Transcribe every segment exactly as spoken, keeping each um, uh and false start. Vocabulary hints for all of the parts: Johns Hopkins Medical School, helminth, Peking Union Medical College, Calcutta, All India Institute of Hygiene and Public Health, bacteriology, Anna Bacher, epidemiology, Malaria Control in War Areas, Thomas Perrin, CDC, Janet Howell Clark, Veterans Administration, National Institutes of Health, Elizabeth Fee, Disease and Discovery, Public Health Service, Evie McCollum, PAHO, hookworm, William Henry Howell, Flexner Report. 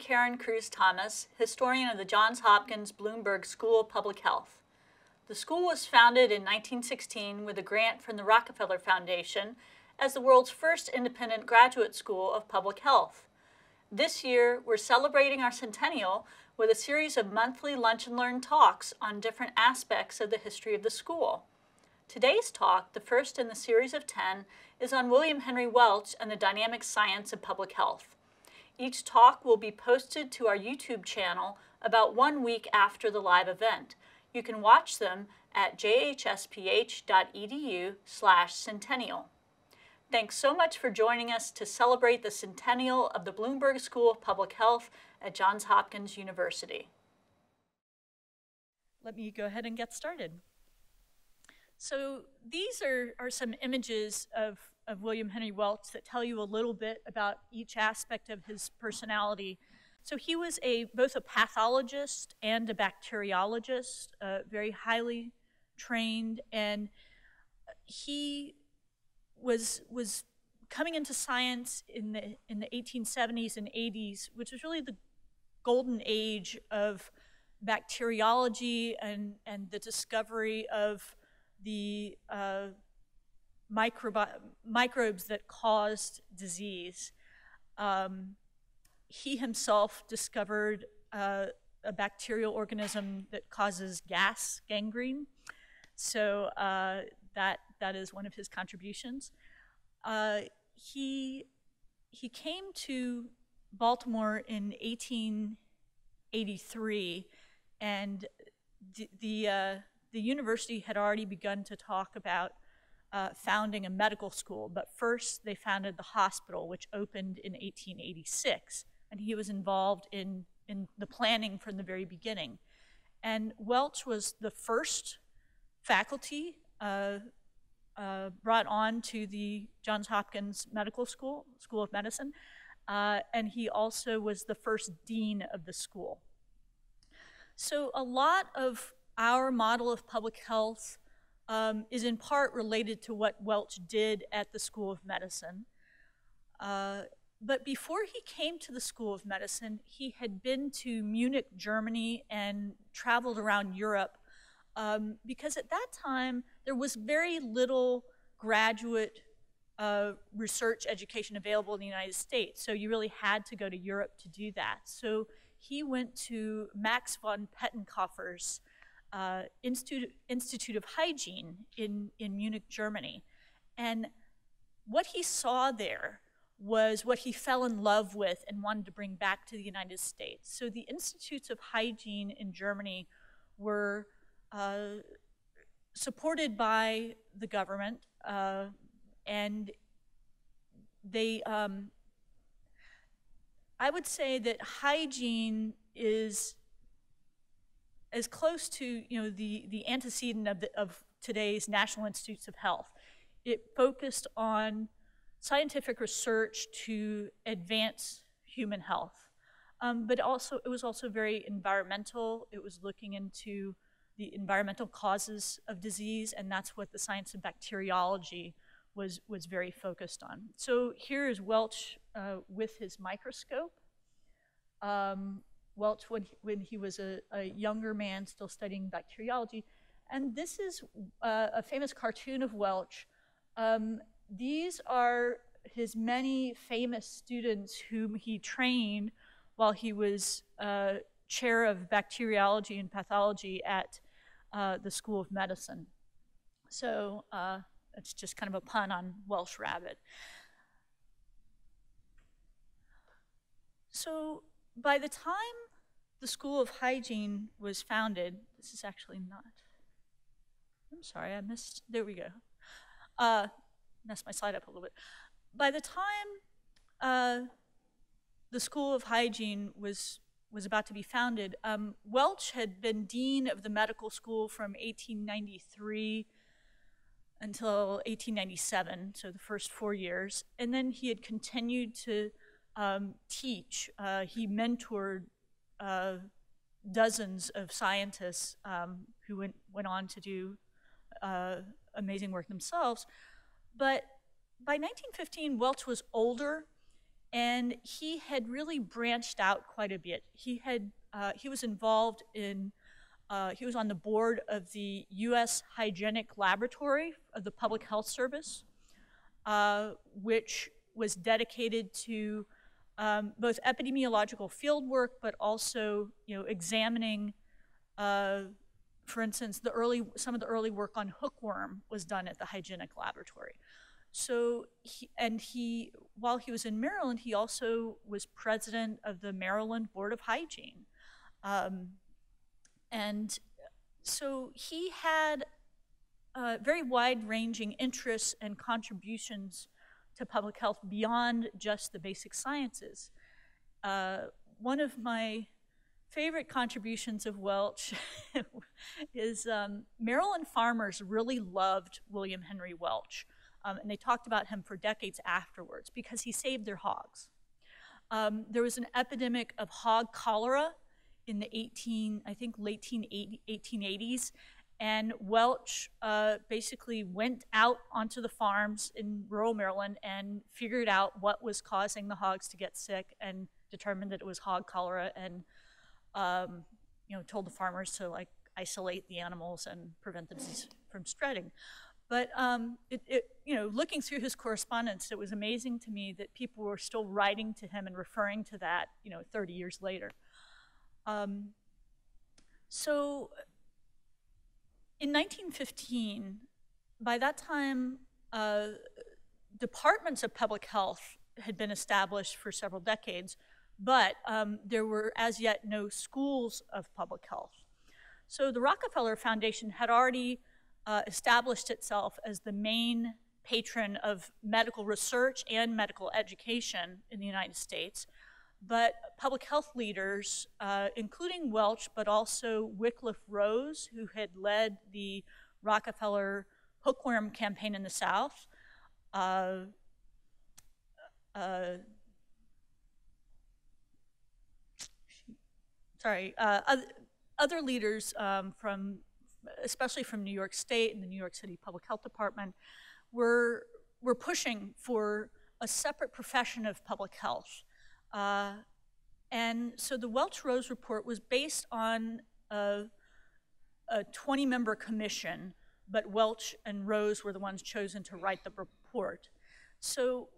Karen Cruz Thomas, historian of the Johns Hopkins Bloomberg School of Public Health. The school was founded in nineteen sixteen with a grant from the Rockefeller Foundation as the world's first independent graduate school of public health. This year, we're celebrating our centennial with a series of monthly Lunch and Learn talks on different aspects of the history of the school. Today's talk, the first in the series of ten, is on William Henry Welch and the dynamic science of public health. Each talk will be posted to our YouTube channel about one week after the live event. You can watch them at j h s p h dot e d u slash centennial. Thanks so much for joining us to celebrate the centennial of the Bloomberg School of Public Health at Johns Hopkins University. Let me go ahead and get started. So these are, are some images of, of William Henry Welch that tell you a little bit about each aspect of his personality. So he was a, both a pathologist and a bacteriologist, uh, very highly trained, and he was was coming into science in the in the eighteen seventies and eighties, which was really the golden age of bacteriology and and the discovery of the uh, microbi microbes that caused disease. Um, he himself discovered uh, a bacterial organism that causes gas gangrene, so uh, that. That is one of his contributions. Uh, he, he came to Baltimore in eighteen eighty-three, and d the, uh, the university had already begun to talk about uh, founding a medical school, but first they founded the hospital, which opened in eighteen eighty-six, and he was involved in, in the planning from the very beginning. And Welch was the first faculty uh, Uh, brought on to the Johns Hopkins Medical School, School of Medicine, uh, and he also was the first dean of the school. So a lot of our model of public health um, is in part related to what Welch did at the School of Medicine. Uh, but before he came to the School of Medicine, he had been to Munich, Germany, and traveled around Europe Um, because at that time, there was very little graduate uh, research education available in the United States, so you really had to go to Europe to do that. So he went to Max von Pettenkofer's uh, Institute, Institute of Hygiene in, in Munich, Germany. And what he saw there was what he fell in love with and wanted to bring back to the United States. So the Institutes of Hygiene in Germany were Uh, supported by the government, uh, and they, um, I would say that hygiene is as close to, you know, the, the antecedent of, the, of today's National Institutes of Health. It focused on scientific research to advance human health, um, but also, it was also very environmental. It was looking into the environmental causes of disease, and that's what the science of bacteriology was, was very focused on. So here is Welch uh, with his microscope. Um, Welch, when he, when he was a, a younger man still studying bacteriology. And this is uh, a famous cartoon of Welch. Um, these are his many famous students whom he trained while he was uh, chair of bacteriology and pathology at Uh, the School of Medicine. So uh, it's just kind of a pun on Welsh rabbit. So by the time the School of Hygiene was founded, this is actually not, I'm sorry, I missed, there we go. Uh, messed my slide up a little bit. By the time uh, the School of Hygiene was was about to be founded, um, Welch had been dean of the medical school from eighteen ninety-three until eighteen ninety-seven, so the first four years, and then he had continued to um, teach. Uh, he mentored uh, dozens of scientists um, who went, went on to do uh, amazing work themselves, but by nineteen fifteen, Welch was older, And he had really branched out quite a bit. He had uh, he was involved in, uh, he was on the board of the U S Hygienic Laboratory of the Public Health Service, uh, which was dedicated to um, both epidemiological field work, but also you know examining, uh, for instance, the early some of the early work on hookworm was done at the Hygienic Laboratory. So, he, and he, while he was in Maryland, he also was president of the Maryland Board of Hygiene. Um, and so he had uh, very wide-ranging interests and contributions to public health beyond just the basic sciences. Uh, one of my favorite contributions of Welch is um, Maryland farmers really loved William Henry Welch. Um, and they talked about him for decades afterwards because he saved their hogs. Um, there was an epidemic of hog cholera in the eighteen, I think late eighteen eighties, and Welch uh, basically went out onto the farms in rural Maryland and figured out what was causing the hogs to get sick and determined that it was hog cholera, and um, you know told the farmers to like isolate the animals and prevent them from spreading. But um, it, it, you know, looking through his correspondence, it was amazing to me that people were still writing to him and referring to that, you know, thirty years later. Um, so, in nineteen fifteen, by that time, uh, departments of public health had been established for several decades, but um, there were as yet no schools of public health. So the Rockefeller Foundation had already Uh, established itself as the main patron of medical research and medical education in the United States. But public health leaders, uh, including Welch, but also Wycliffe Rose, who had led the Rockefeller hookworm campaign in the South, uh, uh, sorry, uh, other, other leaders um, from especially from New York State and the New York City Public Health Department, were, were pushing for a separate profession of public health. Uh, and so the Welch-Rose report was based on a twenty-member commission, but Welch and Rose were the ones chosen to write the report. So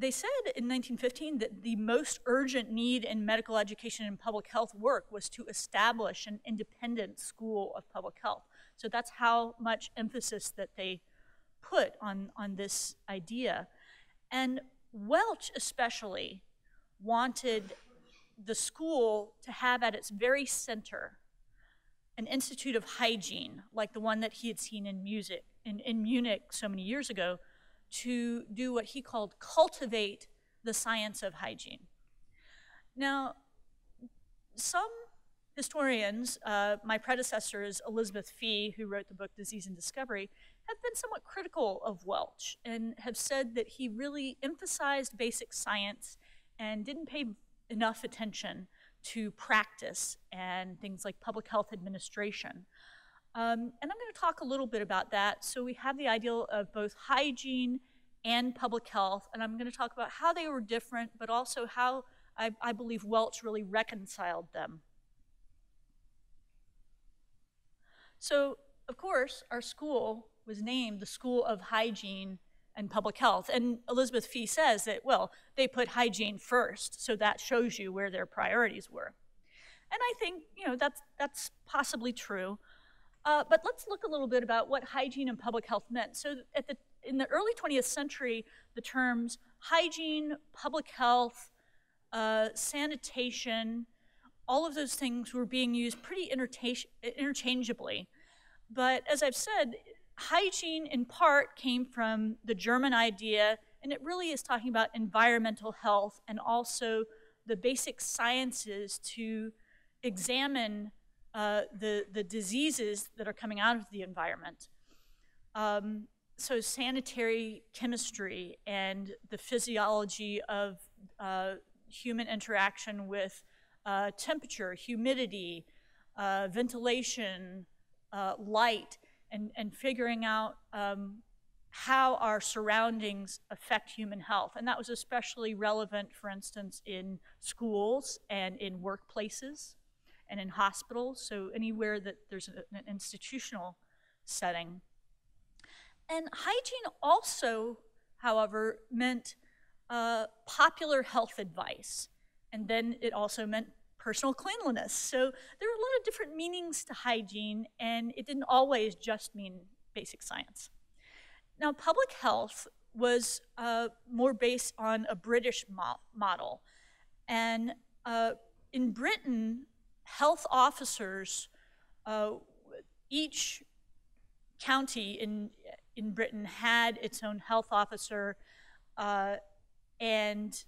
they said in nineteen fifteen that the most urgent need in medical education and public health work was to establish an independent school of public health. So that's how much emphasis that they put on, on this idea. And Welch especially wanted the school to have at its very center an institute of hygiene, like the one that he had seen in, music, in, in Munich so many years ago, to do what he called cultivate the science of hygiene. Now, some historians, uh, my predecessor is Elizabeth Fee, who wrote the book Disease and Discovery, have been somewhat critical of Welch and have said that he really emphasized basic science and didn't pay enough attention to practice and things like public health administration. Um, and I'm going to talk a little bit about that. So we have the ideal of both hygiene and public health, and I'm going to talk about how they were different, but also how I, I believe Welch really reconciled them. So, of course, our school was named the School of Hygiene and Public Health, and Elizabeth Fee says that, well, they put hygiene first, so that shows you where their priorities were. And I think, you know, that's, that's possibly true. Uh, but let's look a little bit about what hygiene and public health meant. So at the, in the early twentieth century, the terms hygiene, public health, uh, sanitation, all of those things were being used pretty interchangeably. But as I've said, hygiene in part came from the German idea, and it really is talking about environmental health and also the basic sciences to examine Uh, the, the diseases that are coming out of the environment. Um, so sanitary chemistry and the physiology of uh, human interaction with uh, temperature, humidity, uh, ventilation, uh, light, and, and figuring out um, how our surroundings affect human health. And that was especially relevant, for instance, in schools and in workplaces and in hospitals, so anywhere that there's an institutional setting. And hygiene also, however, meant uh, popular health advice. And then it also meant personal cleanliness. So there were a lot of different meanings to hygiene, and it didn't always just mean basic science. Now, public health was uh, more based on a British mo model. And uh, in Britain, health officers, uh, each county in, in Britain had its own health officer, uh, and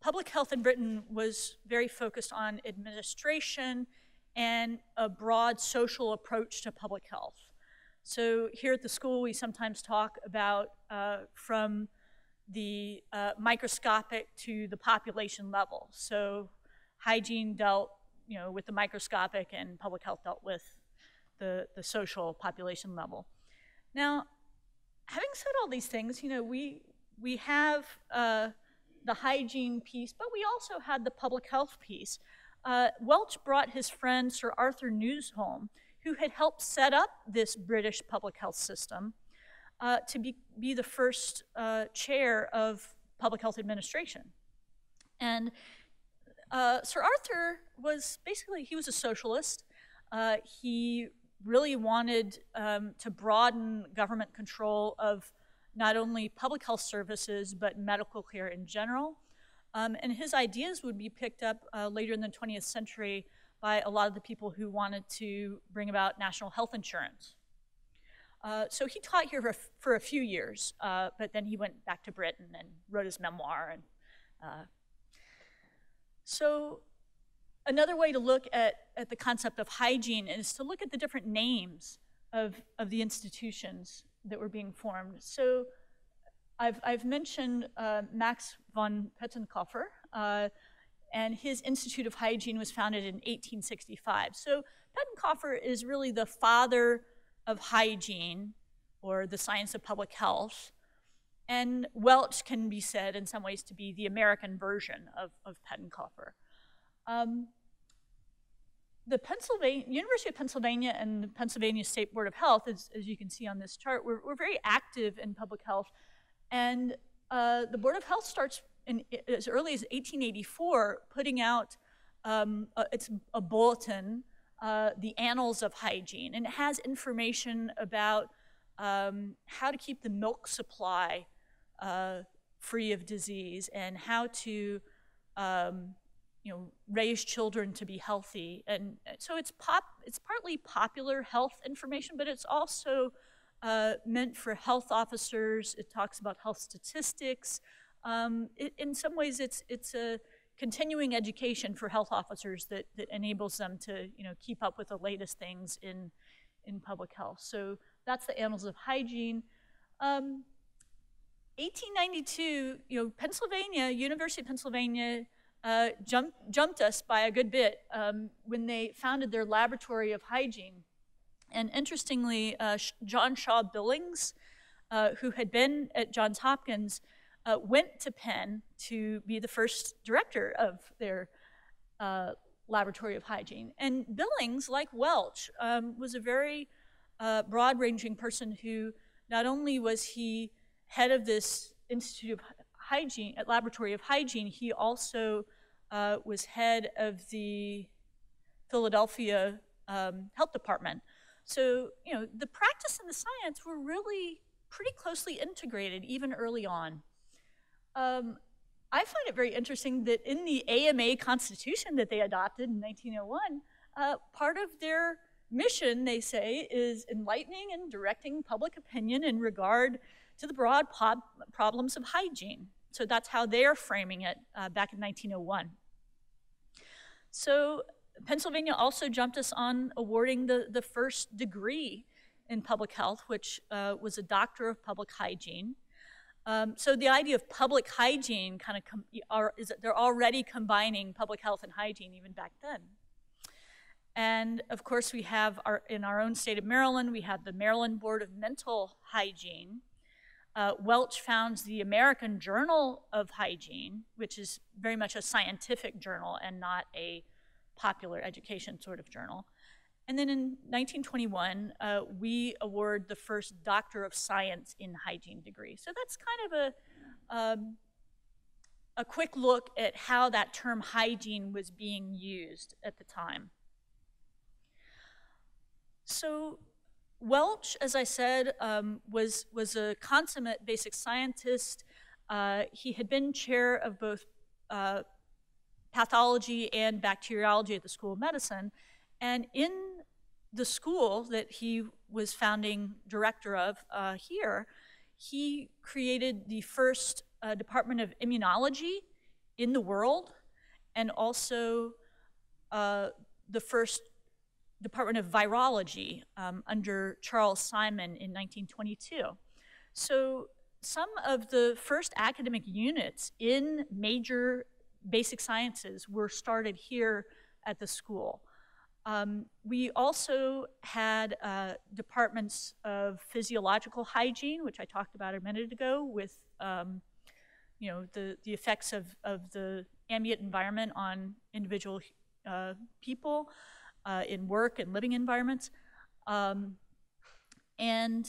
public health in Britain was very focused on administration and a broad social approach to public health. So here at the school, we sometimes talk about uh, from the uh, microscopic to the population level. So hygiene dealt, you know, with the microscopic, and public health dealt with the, the social population level. Now, having said all these things, you know, we, we have uh, the hygiene piece, but we also had the public health piece. Uh, Welch brought his friend Sir Arthur Newsholme, who had helped set up this British public health system, uh, to be, be the first uh, chair of public health administration. And uh, Sir Arthur was basically, he was a socialist. Uh, he really wanted um, to broaden government control of not only public health services, but medical care in general. Um, and his ideas would be picked up uh, later in the twentieth century by a lot of the people who wanted to bring about national health insurance. Uh, so he taught here for, for a few years, uh, but then he went back to Britain and wrote his memoir. And uh, so another way to look at, at the concept of hygiene is to look at the different names of, of the institutions that were being formed. So I've, I've mentioned uh, Max von Pettenkofer, uh, and his Institute of Hygiene was founded in eighteen sixty-five. So Pettenkofer is really the father of hygiene, or the science of public health, and Welch can be said in some ways to be the American version of, of Pettenkofer. Um, the Pennsylvania, University of Pennsylvania and the Pennsylvania State Board of Health, as, as you can see on this chart, were, were very active in public health, and uh, the Board of Health starts in, as early as eighteen eighty-four, putting out um, a, it's a bulletin, uh, the Annals of Hygiene, and it has information about um, how to keep the milk supply uh, free of disease, and how to um, you know, raise children to be healthy. And so it's pop it's partly popular health information, but it's also uh, meant for health officers. It talks about health statistics. Um, it, in some ways, it's, it's a continuing education for health officers that, that enables them to, you know, keep up with the latest things in, in public health. So that's the Annals of Hygiene. Um, eighteen ninety-two, you know, Pennsylvania, University of Pennsylvania uh, jump, jumped us by a good bit um, when they founded their Laboratory of Hygiene. And interestingly, uh, John Shaw Billings, uh, who had been at Johns Hopkins, Uh, went to Penn to be the first director of their uh, Laboratory of Hygiene. And Billings, like Welch, um, was a very uh, broad-ranging person who not only was he head of this Institute of Hygiene, at Laboratory of Hygiene, he also uh, was head of the Philadelphia um, Health Department. So, you know, the practice and the science were really pretty closely integrated even early on. Um, I find it very interesting that in the A M A constitution that they adopted in nineteen oh one, uh, part of their mission, they say, is enlightening and directing public opinion in regard to the broad problems of hygiene. So that's how they're framing it uh, back in nineteen oh one. So Pennsylvania also jumped us on awarding the, the first degree in public health, which uh, was a Doctor of Public Hygiene. Um, so the idea of public hygiene kind of com are, is that they're already combining public health and hygiene even back then. And of course, we have our, in our own state of Maryland, we had the Maryland Board of Mental Hygiene. Uh, Welch founds the American Journal of Hygiene, which is very much a scientific journal and not a popular education sort of journal. And then in nineteen twenty-one, uh, we award the first Doctor of Science in Hygiene degree. So that's kind of a, um, a quick look at how that term hygiene was being used at the time. So Welch, as I said, um, was, was a consummate basic scientist. Uh, he had been chair of both uh, pathology and bacteriology at the School of Medicine. And in the school that he was founding director of uh, here, he created the first uh, Department of Immunology in the world, and also uh, the first Department of Virology um, under Charles Simon in nineteen twenty-two. So some of the first academic units in major basic sciences were started here at the school. Um, we also had uh, departments of physiological hygiene, which I talked about a minute ago, with um, you know, the, the effects of, of the ambient environment on individual uh, people uh, in work and living environments. Um, and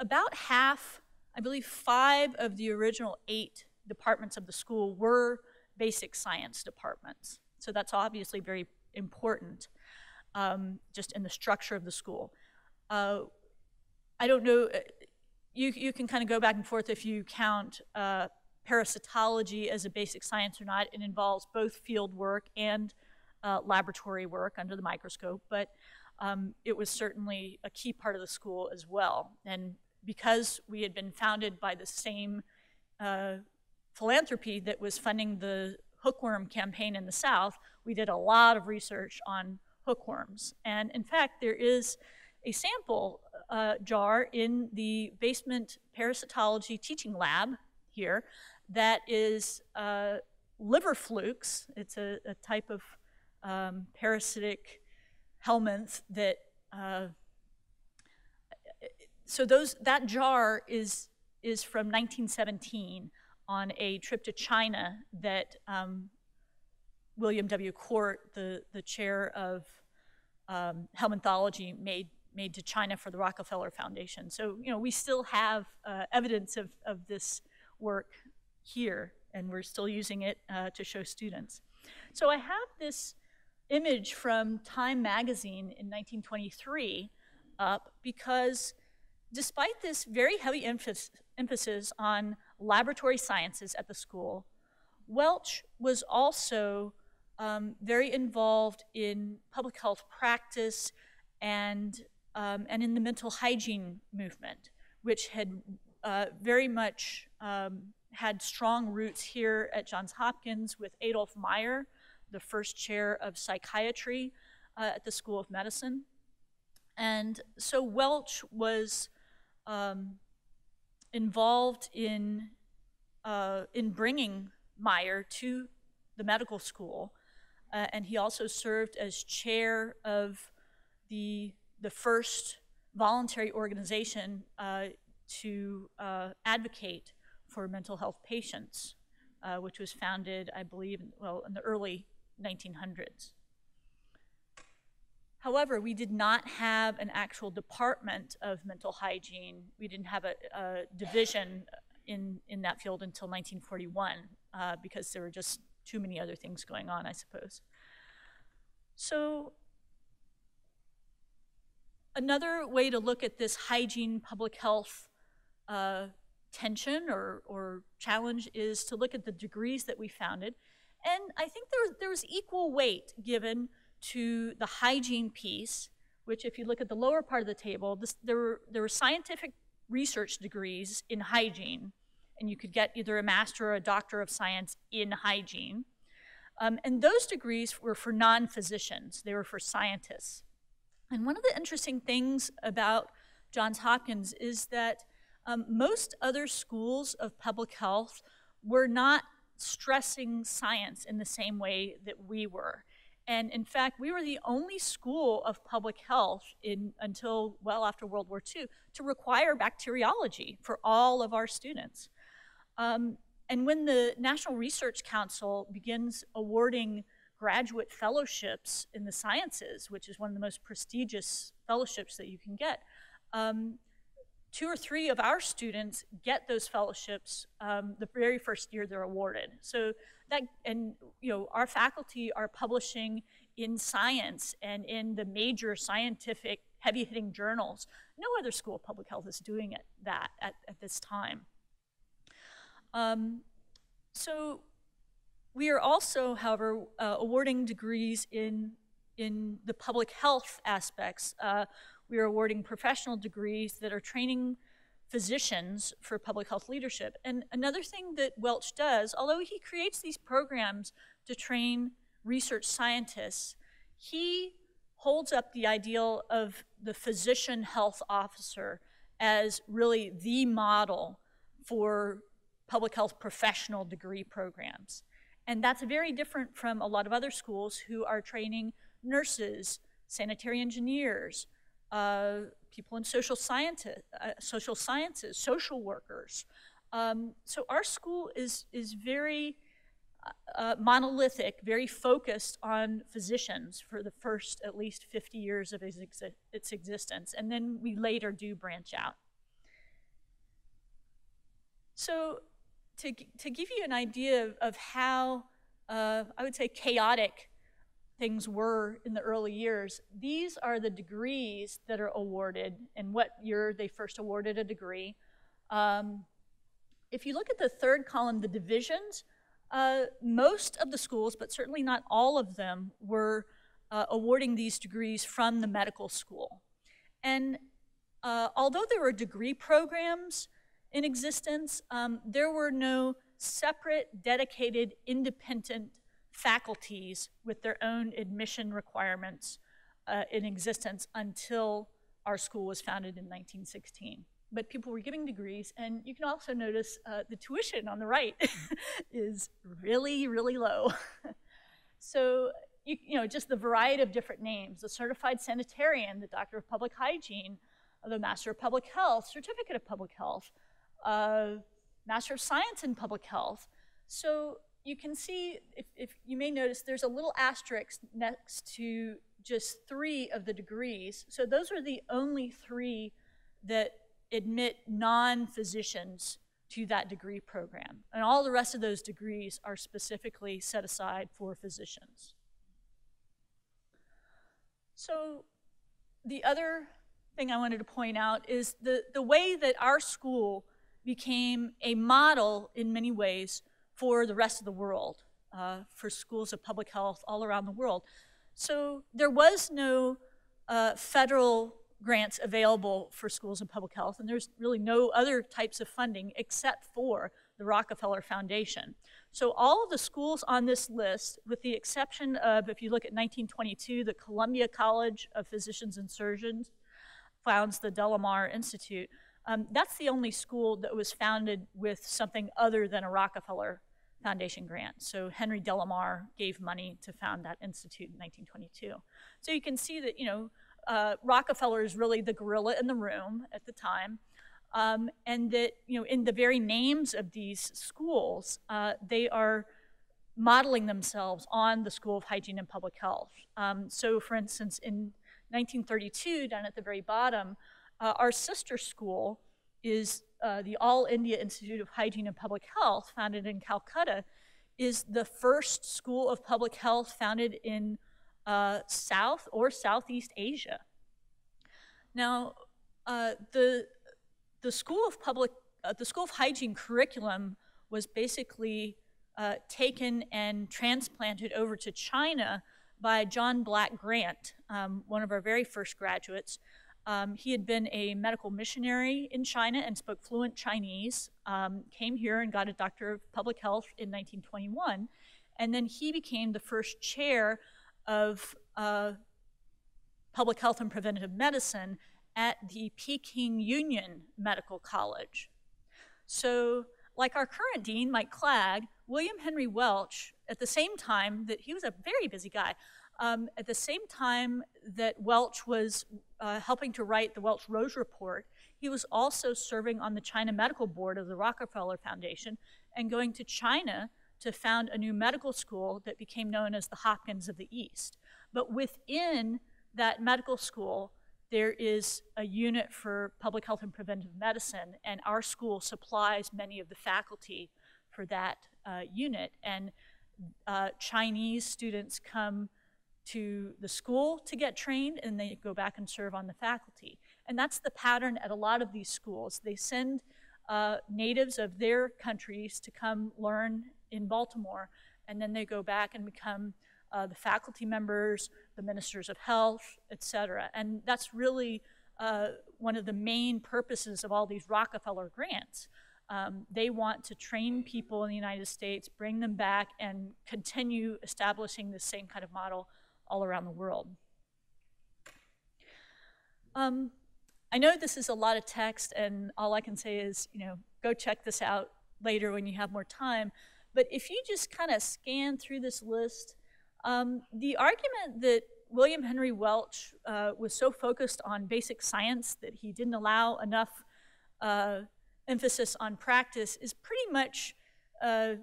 about half, I believe five of the original eight departments of the school were basic science departments. So that's obviously very important, um, just in the structure of the school. Uh, I don't know, you, you can kind of go back and forth if you count uh, parasitology as a basic science or not. It involves both field work and uh, laboratory work under the microscope, but um, it was certainly a key part of the school as well. And because we had been founded by the same uh, philanthropy that was funding the hookworm campaign in the South, we did a lot of research on hookworms. And in fact, there is a sample uh, jar in the basement parasitology teaching lab here that is uh, liver flukes. It's a, a type of um, parasitic helminth that, uh, so those, that jar is, is from nineteen seventeen. On a trip to China that um, William W. Court, the, the chair of um, helminthology, made, made to China for the Rockefeller Foundation. So, you know, we still have uh, evidence of, of this work here, and we're still using it uh, to show students. So I have this image from Time magazine in nineteen twenty-three up because despite this very heavy emphasis, emphasis on laboratory sciences at the school, Welch was also um, very involved in public health practice and, um, and in the mental hygiene movement, which had uh, very much um, had strong roots here at Johns Hopkins with Adolf Meyer, the first chair of psychiatry uh, at the School of Medicine. And so Welch was um, involved in, uh, in bringing Meyer to the medical school. Uh, and he also served as chair of the, the first voluntary organization uh, to uh, advocate for mental health patients, uh, which was founded, I believe, well, in the early nineteen hundreds. However, we did not have an actual department of mental hygiene. We didn't have a, a division in, in that field until nineteen forty-one uh, because there were just too many other things going on, I suppose. So another way to look at this hygiene public health uh, tension or, or challenge is to look at the degrees that we founded. And I think there was, there was equal weight given to the hygiene piece, which if you look at the lower part of the table, this, there, were, there were scientific research degrees in hygiene, and you could get either a master or a doctor of science in hygiene. Um, and those degrees were for non-physicians, they were for scientists. And one of the interesting things about Johns Hopkins is that um, most other schools of public health were not stressing science in the same way that we were. And in fact, we were the only school of public health in, until well after World War Two to require bacteriology for all of our students. Um, and when the National Research Council begins awarding graduate fellowships in the sciences, which is one of the most prestigious fellowships that you can get, um, two or three of our students get those fellowships um, the very first year they're awarded. So that, and you know, our faculty are publishing in Science and in the major scientific heavy-hitting journals. No other school of public health is doing it, that at, at this time. Um, so we are also, however, uh, awarding degrees in, in the public health aspects. Uh, we are awarding professional degrees that are training physicians for public health leadership. And another thing that Welch does, although he creates these programs to train research scientists, he holds up the ideal of the physician health officer as really the model for public health professional degree programs. And that's very different from a lot of other schools who are training nurses, sanitary engineers, uh, people in social scientists, uh, social sciences, social workers. Um, so our school is, is very uh, monolithic, very focused on physicians for the first at least fifty years of its, exi its existence. And then we later do branch out. So to, to give you an idea of, of how, uh, I would say, chaotic things were in the early years, these are the degrees that are awarded and what year they first awarded a degree. Um, if you look at the third column, the divisions, uh, most of the schools, but certainly not all of them, were uh, awarding these degrees from the medical school. And uh, although there were degree programs in existence, um, there were no separate, dedicated, independent faculties with their own admission requirements uh, in existence until our school was founded in nineteen sixteen. But people were giving degrees, and you can also notice uh, the tuition on the right is really, really low. So, you, you know, just the variety of different names, the certified sanitarian, the doctor of public hygiene, the master of public health, certificate of public health, Uh, Master of Science in Public Health. So you can see, if, if you may notice, there's a little asterisk next to just three of the degrees. So those are the only three that admit non-physicians to that degree program. And all the rest of those degrees are specifically set aside for physicians. So the other thing I wanted to point out is the, the way that our school became a model in many ways for the rest of the world, uh, for schools of public health all around the world. So there was no uh, federal grants available for schools of public health, and there's really no other types of funding except for the Rockefeller Foundation. So all of the schools on this list, with the exception of, if you look at nineteen twenty-two, the Columbia College of Physicians and Surgeons founds the Delamar Institute. Um, that's the only school that was founded with something other than a Rockefeller Foundation grant. So Henry Delamar gave money to found that institute in nineteen twenty-two. So you can see that, you know, uh, Rockefeller is really the gorilla in the room at the time. Um, and that, you know, in the very names of these schools, uh, they are modeling themselves on the School of Hygiene and Public Health. Um, so for instance, in nineteen thirty-two, down at the very bottom, Uh, our sister school is uh, the All India Institute of Hygiene and Public Health, founded in Calcutta, is the first school of public health founded in uh, South or Southeast Asia. Now, uh, the the school of public uh, the School of Hygiene curriculum was basically uh, taken and transplanted over to China by John Black Grant, um, one of our very first graduates. Um, he had been a medical missionary in China and spoke fluent Chinese, um, came here and got a doctor of public health in nineteen twenty-one. And then he became the first chair of uh, public health and preventive medicine at the Peking Union Medical College. So like our current dean, Mike Clagg, William Henry Welch, at the same time that he was a very busy guy, Um, at the same time that Welch was uh, helping to write the Welch-Rose report, he was also serving on the China Medical Board of the Rockefeller Foundation and going to China to found a new medical school that became known as the Hopkins of the East. But within that medical school, there is a unit for public health and preventive medicine, and our school supplies many of the faculty for that uh, unit. And uh, Chinese students come to the school to get trained, and they go back and serve on the faculty. And that's the pattern at a lot of these schools. They send uh, natives of their countries to come learn in Baltimore, and then they go back and become uh, the faculty members, the ministers of health, et cetera. And that's really uh, one of the main purposes of all these Rockefeller grants. Um, they want to train people in the United States, bring them back, and continue establishing the same kind of model all around the world. Um, I know this is a lot of text, and all I can say is, you know, go check this out later when you have more time. But if you just kind of scan through this list, um, the argument that William Henry Welch uh, was so focused on basic science that he didn't allow enough uh, emphasis on practice is pretty much uh,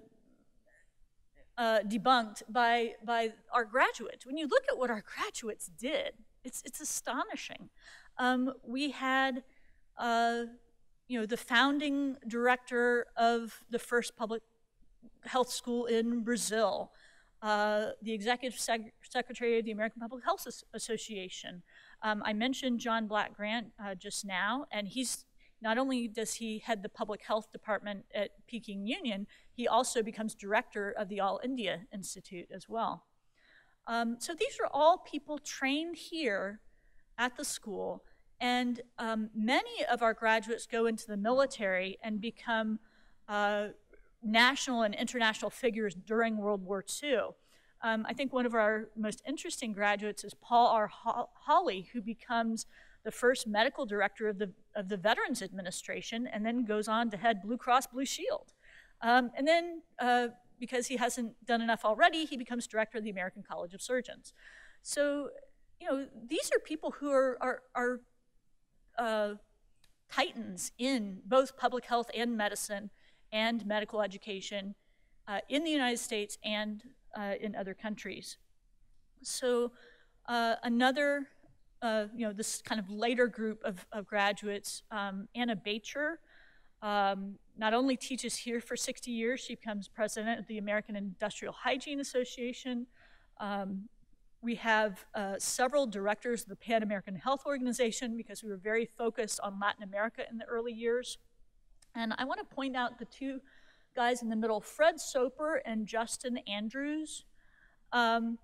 uh, debunked by, by our graduates. When you look at what our graduates did, it's, it's astonishing. Um, we had uh, you know, the founding director of the first public health school in Brazil, uh, the executive sec secretary of the American Public Health As Association. Um, I mentioned John Black Grant uh, just now, and he's not only does he head the public health department at Peking Union, he also becomes director of the All India Institute as well. Um, so these are all people trained here at the school, and um, many of our graduates go into the military and become uh, national and international figures during World War Two. Um, I think one of our most interesting graduates is Paul R. Hawley, who becomes the first medical director of the, of the Veterans Administration, and then goes on to head Blue Cross Blue Shield. Um, and then, uh, because he hasn't done enough already, he becomes director of the American College of Surgeons. So, you know, these are people who are, are, are uh, titans in both public health and medicine, and medical education uh, in the United States and uh, in other countries. So uh, another, uh, you know, this kind of later group of, of graduates, um, Anna Bacher, um, not only teaches here for sixty years, she becomes president of the American Industrial Hygiene Association. Um, we have uh, several directors of the Pan-American Health Organization, because we were very focused on Latin America in the early years. And I want to point out the two guys in the middle, Fred Soper and Justin Andrews, um,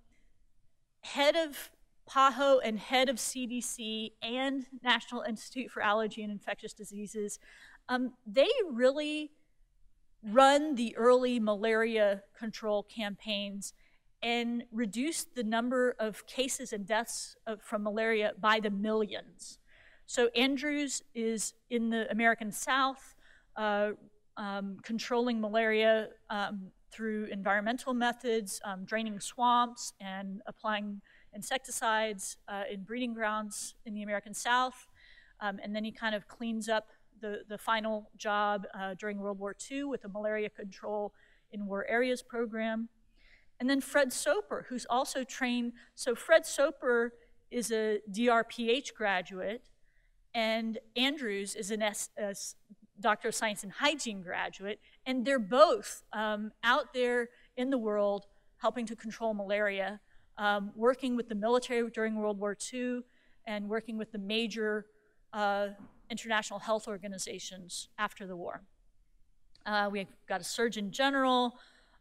head of PAHO and head of C D C and National Institute for Allergy and Infectious Diseases. Um, they really run the early malaria control campaigns and reduced the number of cases and deaths of, from malaria by the millions. So Andrews is in the American South, Uh, um, controlling malaria um, through environmental methods, um, draining swamps, and applying insecticides uh, in breeding grounds in the American South. Um, and then he kind of cleans up the, the final job uh, during World War Two with the Malaria Control in War Areas program. And then Fred Soper, who's also trained. So Fred Soper is a D R P H graduate, and Andrews is an S S Doctor of Science in Hygiene graduate, and they're both um, out there in the world helping to control malaria, um, working with the military during World War Two, and working with the major uh, international health organizations after the war. Uh, we've got a Surgeon General,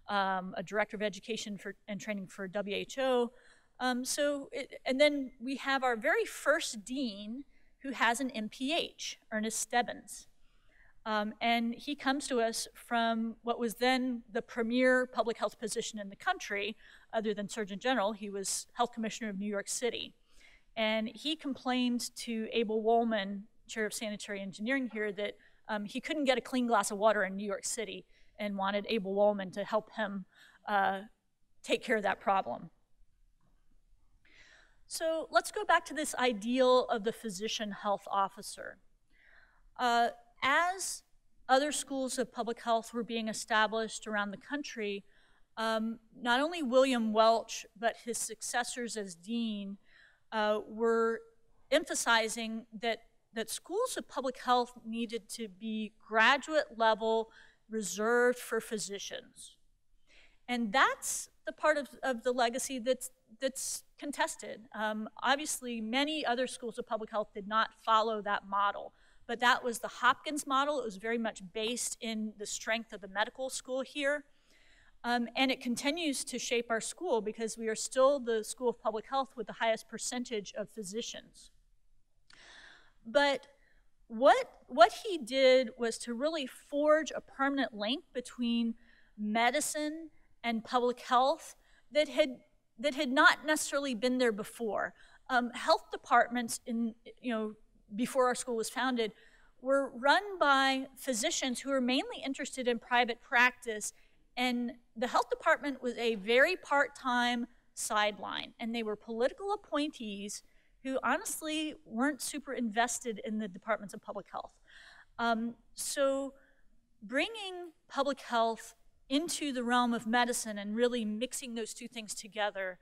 um, a Director of Education for, and Training for W H O. Um, so, it, and then we have our very first dean who has an M P H, Ernest Stebbins. Um, and he comes to us from what was then the premier public health position in the country, other than Surgeon General. He was Health Commissioner of New York City. And he complained to Abel Wolman, Chair of Sanitary Engineering here, that um, he couldn't get a clean glass of water in New York City, and wanted Abel Wolman to help him uh, take care of that problem. So let's go back to this ideal of the physician health officer. Uh, as other schools of public health were being established around the country, um, not only William Welch, but his successors as dean uh, were emphasizing that, that schools of public health needed to be graduate level reserved for physicians. And that's the part of, of the legacy that's, that's contested. Um, obviously, many other schools of public health did not follow that model. But that was the Hopkins model. It was very much based in the strength of the medical school here. Um, and it continues to shape our school because we are still the school of public health with the highest percentage of physicians. But what, what he did was to really forge a permanent link between medicine and public health that had, that had not necessarily been there before. Um, health departments in, you know, before our school was founded, were run by physicians who were mainly interested in private practice, and the health department was a very part-time sideline, and they were political appointees who honestly weren't super invested in the departments of public health. Um, so bringing public health into the realm of medicine and really mixing those two things together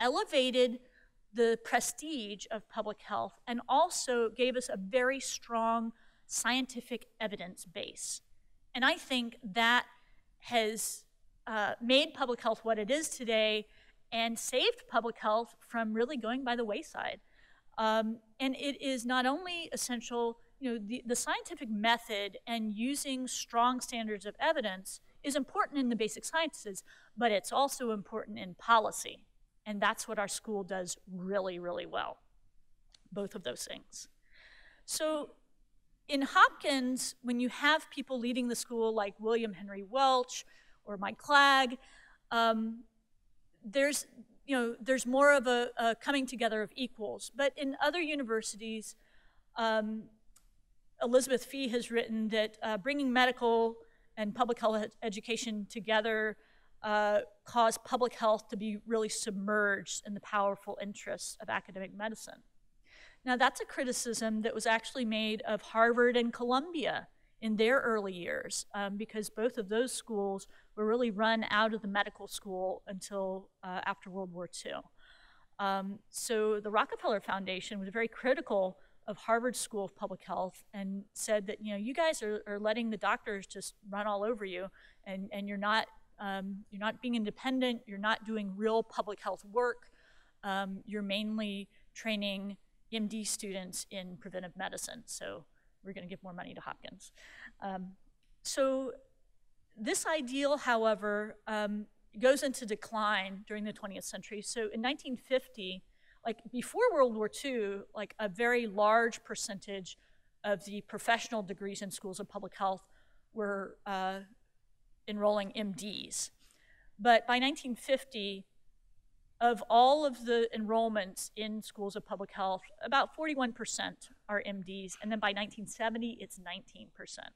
elevated the prestige of public health and also gave us a very strong scientific evidence base. And I think that has uh, made public health what it is today and saved public health from really going by the wayside. Um, and it is not only essential, you know, the, the scientific method and using strong standards of evidence is important in the basic sciences, but it's also important in policy. And that's what our school does really, really well, both of those things. So in Hopkins, when you have people leading the school like William Henry Welch or Mike Clagg, um, there's, you know, there's more of a, a coming together of equals. But in other universities, um, Elizabeth Fee has written that uh, bringing medical and public health education together Uh, cause public health to be really submerged in the powerful interests of academic medicine. Now, that's a criticism that was actually made of Harvard and Columbia in their early years, um, because both of those schools were really run out of the medical school until uh, after World War Two. Um, so the Rockefeller Foundation was very critical of Harvard School of Public Health and said that, you know, you guys are, are letting the doctors just run all over you, and, and you're not Um, you're not being independent, you're not doing real public health work, um, you're mainly training M D students in preventive medicine, so we're gonna give more money to Hopkins. Um, so this ideal, however, um, goes into decline during the twentieth century. So in nineteen fifty, like before World War Two, like a very large percentage of the professional degrees in schools of public health were uh, enrolling M Ds. But by nineteen fifty, of all of the enrollments in schools of public health, about forty-one percent are M Ds, and then by nineteen seventy, it's nineteen percent.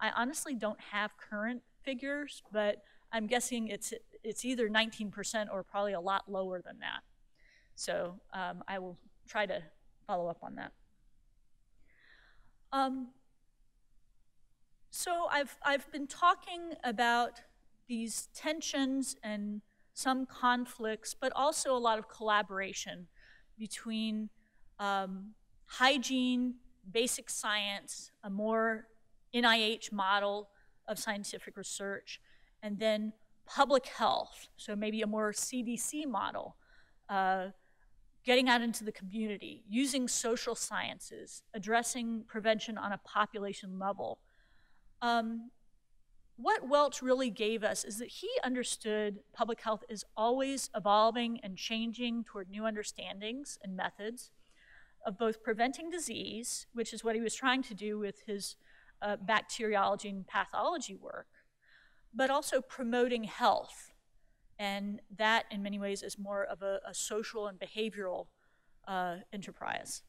I honestly don't have current figures, but I'm guessing it's, it's either nineteen percent or probably a lot lower than that. So um, I will try to follow up on that. Um, So I've, I've been talking about these tensions and some conflicts, but also a lot of collaboration between um, hygiene, basic science, a more N I H model of scientific research, and then public health, so maybe a more C D C model, uh, getting out into the community, using social sciences, addressing prevention on a population level. Um, what Welch really gave us is that he understood public health is always evolving and changing toward new understandings and methods of both preventing disease, which is what he was trying to do with his uh, bacteriology and pathology work, but also promoting health. And that, in many ways, is more of a, a social and behavioral uh, enterprise.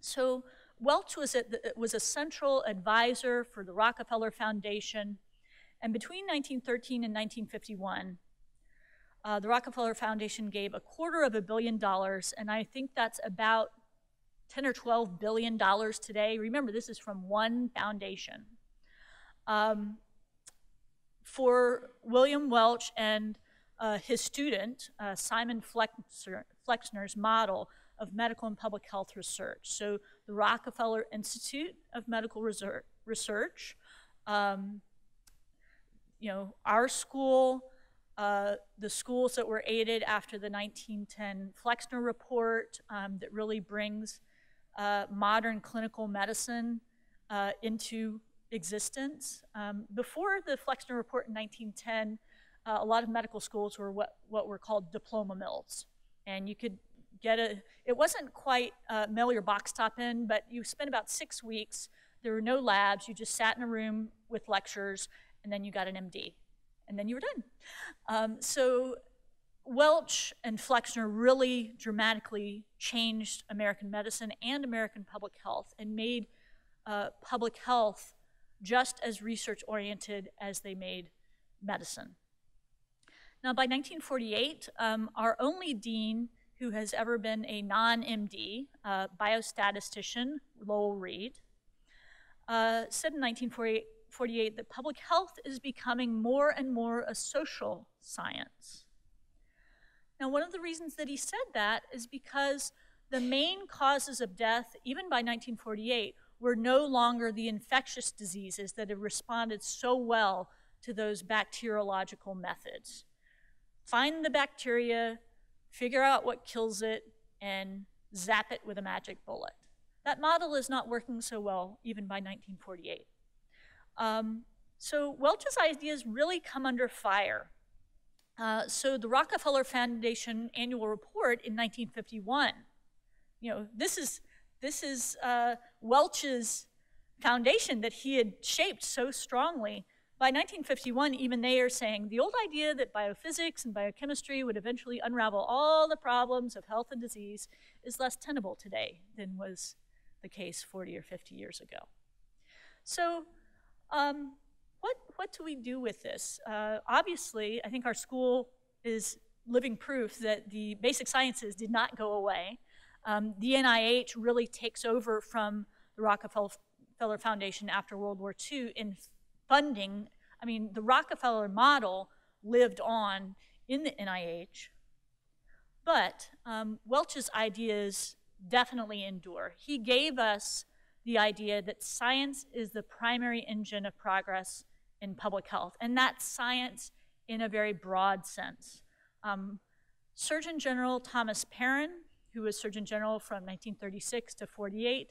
So Welch was a, was a central advisor for the Rockefeller Foundation, and between nineteen thirteen and nineteen fifty-one, Uh, the Rockefeller Foundation gave a quarter of a billion dollars, and I think that's about ten or twelve billion dollars today. Remember, this is from one foundation. Um, for William Welch and uh, his student, uh, Simon Flexner, Flexner's model of medical and public health research. So the Rockefeller Institute of Medical Reser- Research, um, you know, our school, Uh, the schools that were aided after the nineteen ten Flexner Report um, that really brings uh, modern clinical medicine uh, into existence. Um, before the Flexner Report in nineteen ten, uh, a lot of medical schools were what, what were called diploma mills. And you could get a, it wasn't quite uh, mail your box top in, but you spent about six weeks. There were no labs. You just sat in a room with lectures, and then you got an M D. And then you were done. Um, so Welch and Flexner really dramatically changed American medicine and American public health and made uh, public health just as research-oriented as they made medicine. Now, by nineteen forty-eight, um, our only dean who has ever been a non-M D, uh, biostatistician, Lowell Reed, uh, said in nineteen forty-eight that public health is becoming more and more a social science. Now, one of the reasons that he said that is because the main causes of death, even by nineteen forty-eight, were no longer the infectious diseases that had responded so well to those bacteriological methods. Find the bacteria, figure out what kills it, and zap it with a magic bullet. That model is not working so well even by nineteen forty-eight. Um, so Welch's ideas really come under fire. Uh, so the Rockefeller Foundation annual report in nineteen fifty-one, you know, this is, this is uh, Welch's foundation that he had shaped so strongly. By nineteen fifty-one, even they are saying the old idea that biophysics and biochemistry would eventually unravel all the problems of health and disease is less tenable today than was the case forty or fifty years ago. So Um, what, what do we do with this? Uh, obviously, I think our school is living proof that the basic sciences did not go away. Um, the N I H really takes over from the Rockefeller Foundation after World War Two in funding. I mean, the Rockefeller model lived on in the N I H, but um, Welch's ideas definitely endure. He gave us the idea that science is the primary engine of progress in public health, and that's science in a very broad sense. Um, Surgeon General Thomas Perrin, who was Surgeon General from nineteen thirty-six to forty-eight,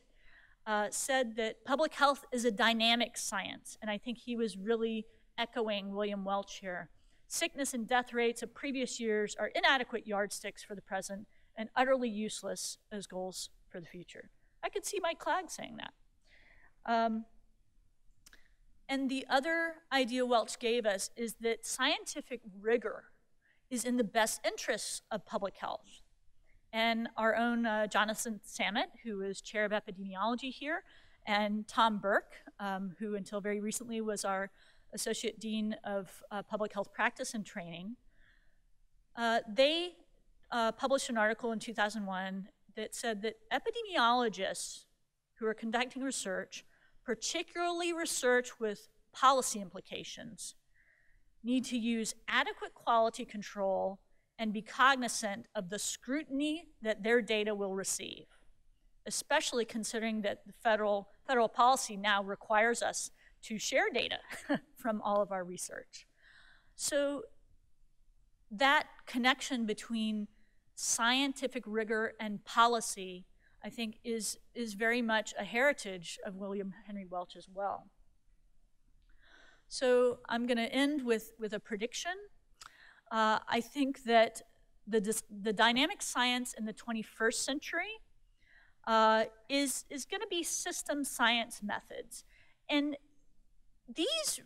uh, said that public health is a dynamic science, and I think he was really echoing William Welch here. Sickness and death rates of previous years are inadequate yardsticks for the present and utterly useless as goals for the future. I could see Mike Clagg saying that. Um, and the other idea Welch gave us is that scientific rigor is in the best interests of public health. And our own uh, Jonathan Samet, who is chair of epidemiology here, and Tom Burke, um, who until very recently was our associate dean of uh, public health practice and training, uh, they uh, published an article in two thousand one that said that epidemiologists who are conducting research, particularly research with policy implications, need to use adequate quality control and be cognizant of the scrutiny that their data will receive, especially considering that the federal, federal policy now requires us to share data from all of our research. So that connection between scientific rigor and policy, I think, is, is very much a heritage of William Henry Welch as well. So I'm going to end with, with a prediction. Uh, I think that the, the dynamic science in the twenty-first century uh, is, is going to be system science methods. And these,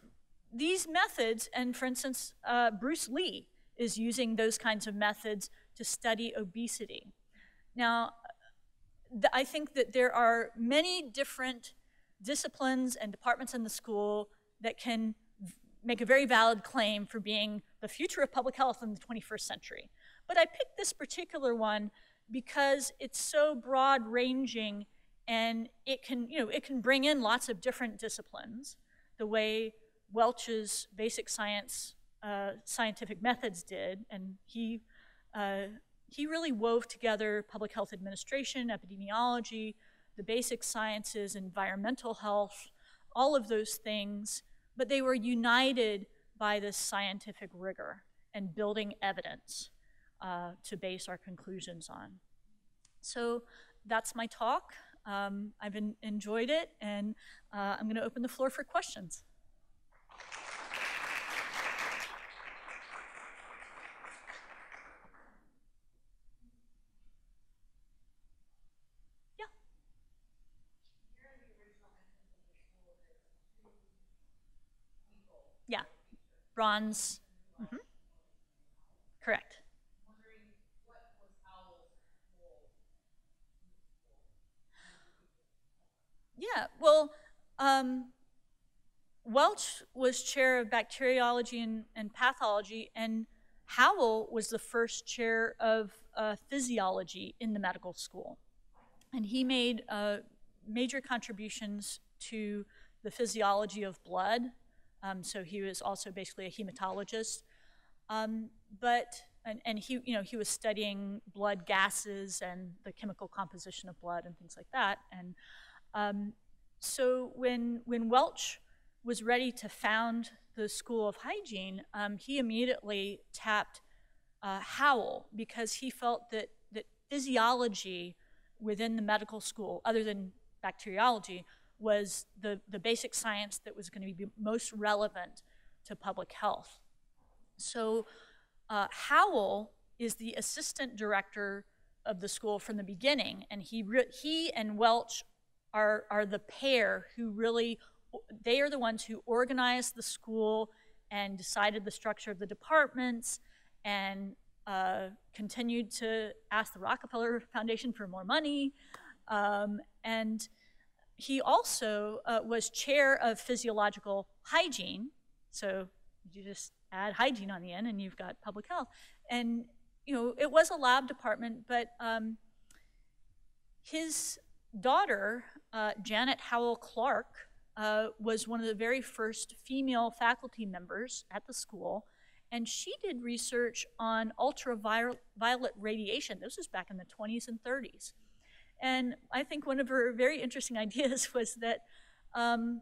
these methods, and for instance, uh, Bruce Lee is using those kinds of methods to study obesity. Now, th- I think that there are many different disciplines and departments in the school that can make a very valid claim for being the future of public health in the twenty-first century. But I picked this particular one because it's so broad-ranging, and it can, you know, it can bring in lots of different disciplines, the way Welch's basic science, uh, scientific methods did, and he, uh, he really wove together public health administration, epidemiology, the basic sciences, environmental health, all of those things, but they were united by this scientific rigor and building evidence uh, to base our conclusions on. So that's my talk. Um, I've en- enjoyed it, and uh, I'm gonna open the floor for questions. Bronze, mm-hmm. Correct. I'm wondering what was Howell's role? Yeah, well, um, Welch was chair of bacteriology and, and pathology, and Howell was the first chair of uh, physiology in the medical school. And he made uh, major contributions to the physiology of blood. Um, so he was also basically a hematologist, um, but and, and he, you know, he was studying blood gases and the chemical composition of blood and things like that. And um, so when when Welch was ready to found the School of Hygiene, um, he immediately tapped uh, Howell because he felt that that physiology within the medical school, other than bacteriology, was the, the basic science that was going to be most relevant to public health. So uh, Howell is the assistant director of the school from the beginning, and he, he and Welch are, are the pair who really, they are the ones who organized the school and decided the structure of the departments and uh, continued to ask the Rockefeller Foundation for more money. Um, and He also uh, was chair of physiological hygiene, so you just add hygiene on the end and you've got public health. And you know, it was a lab department, but um, his daughter, uh, Janet Howell Clark, uh, was one of the very first female faculty members at the school, and she did research on ultraviolet radiation. This was back in the twenties and thirties. And I think one of her very interesting ideas was that um,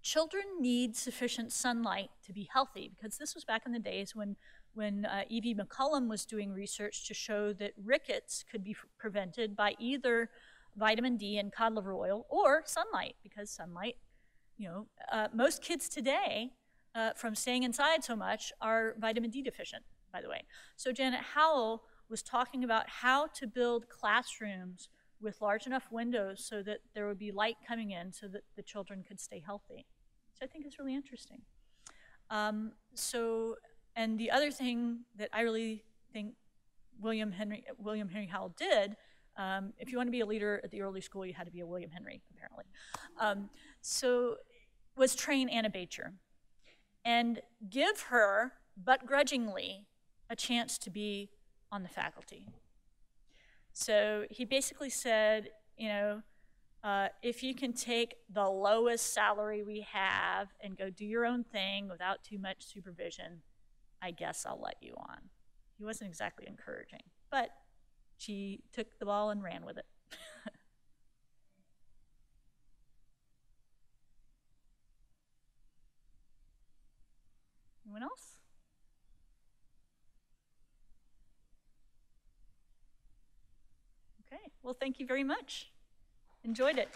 children need sufficient sunlight to be healthy, because this was back in the days when, when uh, Evie McCollum was doing research to show that rickets could be prevented by either vitamin D and cod liver oil or sunlight, because sunlight, you know, uh, most kids today uh, from staying inside so much are vitamin D deficient, by the way. So Janet Howell was talking about how to build classrooms with large enough windows so that there would be light coming in so that the children could stay healthy, which I think is really interesting. Um, so, and the other thing that I really think William Henry, William Henry Howell did, um, if you want to be a leader at the early school, you had to be a William Henry, apparently. Um, so, was train Anna Bacher and give her, but grudgingly, a chance to be on the faculty. So he basically said, you know, uh, if you can take the lowest salary we have and go do your own thing without too much supervision, I guess I'll let you on. He wasn't exactly encouraging, but she took the ball and ran with it. Anyone else? Well, thank you very much. Enjoyed it.